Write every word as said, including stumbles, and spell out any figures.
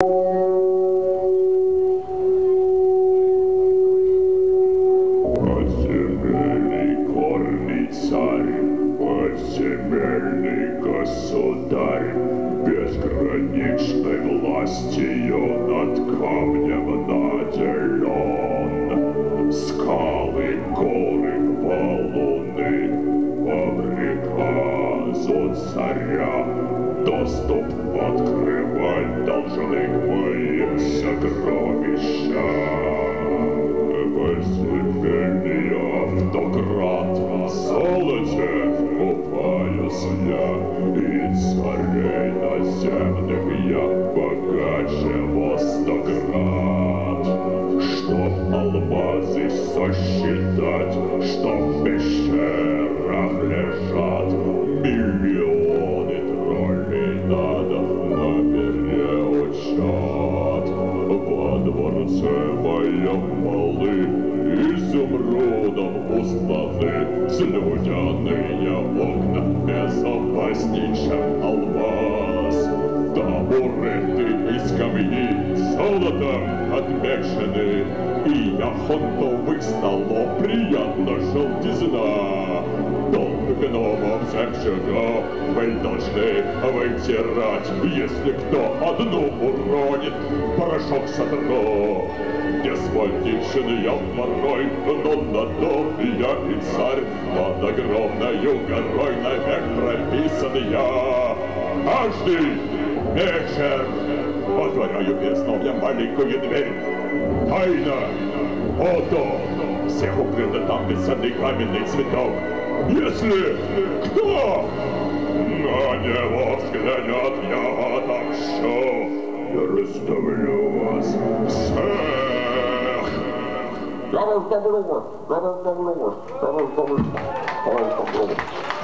Подземельный горный царь, подземельный государь, безграничной властью над камнем наделен. Скалы, горы, валуны по приказу царя доступ открывать должны к моим сокровищам. Подземельный автократ в золоте купаюсь я, и царей наземных я богаче во сто крат. Чтоб алмазы сосчитать, что в пещерах лежат, миллионы троллей надо на переучат. Во дворце моем малы изумрудом усланы слюдяные окна, безопасней, чем алмаз. Табуреты из камней золотом отмечены, и яхонтовых столов приятно желтизна. Долг гномов жемчугов вы должны вытирать, если кто одну уронит, порошок сотру. Деспотичен я порой, но на то я и царь, под огромною горой навек прописан я. Каждый вечер отворяю песню я маленькую дверь. Тайна, ото, всех укрыто там бесценный каменный цветок. Если кто на него взглянет, я отомщу и раздавлю вас всех. Я раздавлю вас, я раздавлю вас, я раздавлю вас, я раздавлю вас.